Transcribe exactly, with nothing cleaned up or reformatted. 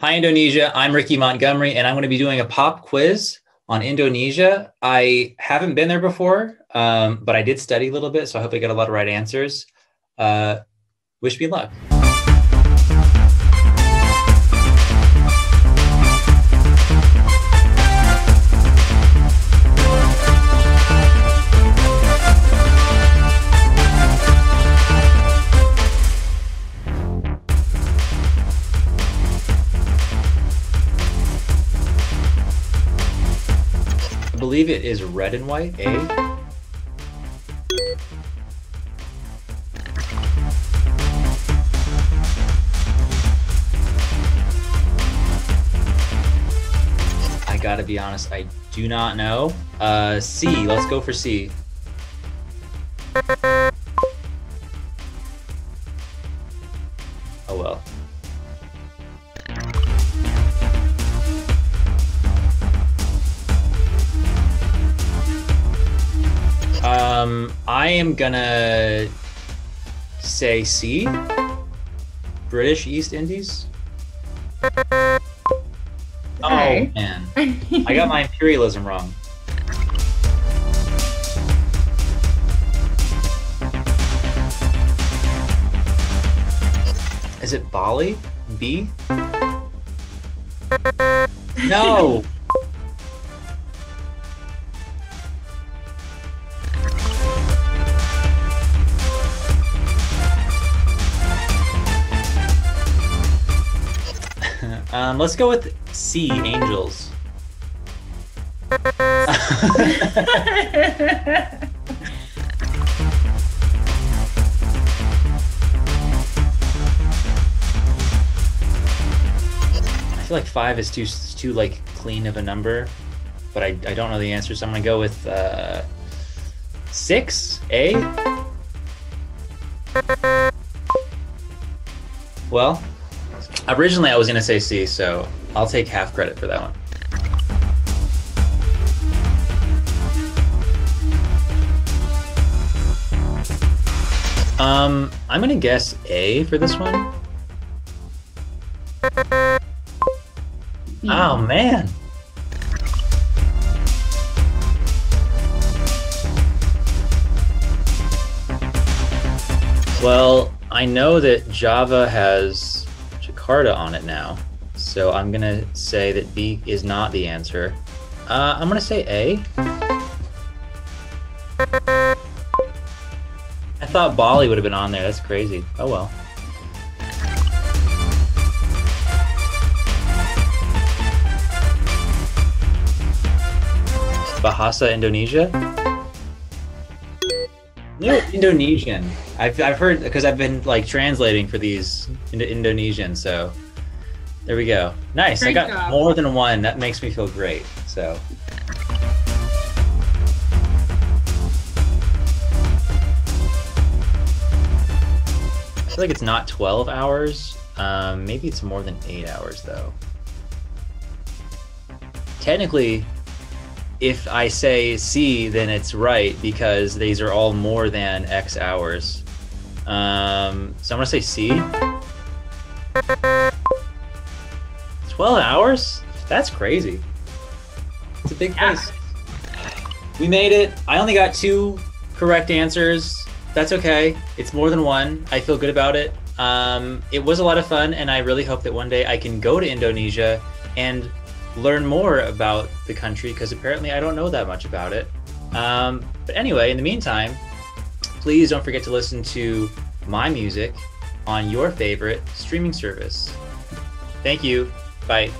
Hi, Indonesia. I'm Ricky Montgomery, and I'm going to be doing a pop quiz on Indonesia. I haven't been there before, um, but I did study a little bit, so I hope I get a lot of right answers. Uh, wish me luck. I believe it is red and white, A. I gotta be honest, I do not know. Uh, C, let's go for C. Oh well. Um, I am gonna say C, British East Indies. Hi. Oh man, I got my imperialism wrong. Is it Bali? B? No! Um, let's go with C, Angels. I feel like five is too too like clean of a number, but I, I don't know the answer, so I'm gonna go with uh, six, A. Well. Originally, I was going to say C, so I'll take half credit for that one. Um, I'm going to guess A for this one. Yeah. Oh, man. Well, I know that Java has Jakarta on it now, so I'm gonna say that B is not the answer. Uh, I'm gonna say A. I thought Bali would have been on there. That's crazy. Oh well. Bahasa Indonesia. No, Indonesian. I've, I've heard, because I've been like translating for these into Indonesian, so there we go. Nice, great I got job. More than one. That makes me feel great, so. I feel like it's not twelve hours. Um, maybe it's more than eight hours though. Technically, if I say C, then it's right because these are all more than X hours. Um, so I'm gonna say C. twelve hours? That's crazy. It's a big place. We made it. I only got two correct answers. That's okay. It's more than one. I feel good about it. Um, it was a lot of fun, and I really hope that one day I can go to Indonesia and learn more about the country, because apparently I don't know that much about it. Um, but anyway, in the meantime, please don't forget to listen to my music on your favorite streaming service. Thank you. Bye.